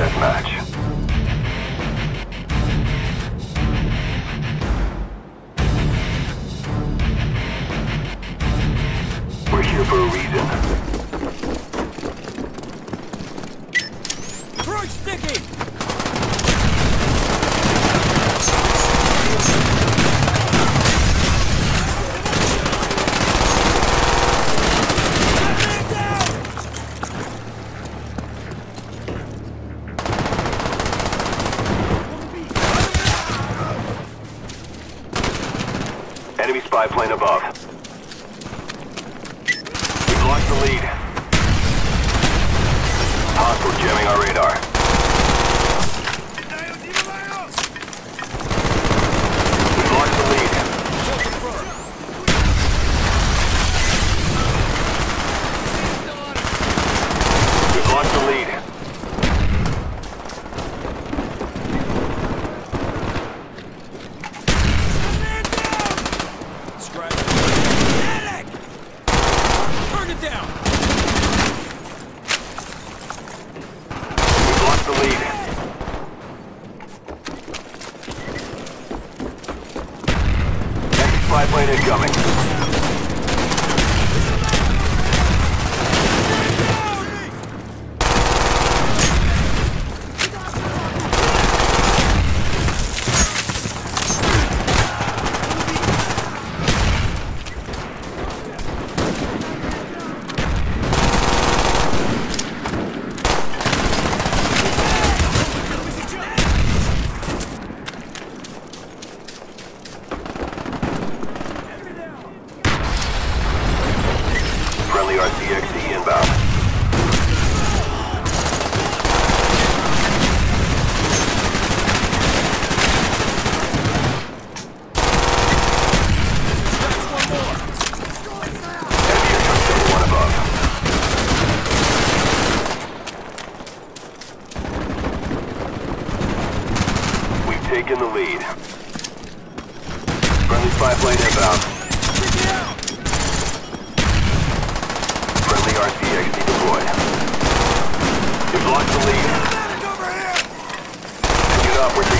deathmatch. We're here for a reason. Approach sticky! Enemy spy plane above. We've lost the lead. Hostile jamming our radar. We've lost the lead. We've lost the lead. Spy plane incoming. RCXD inbound. We're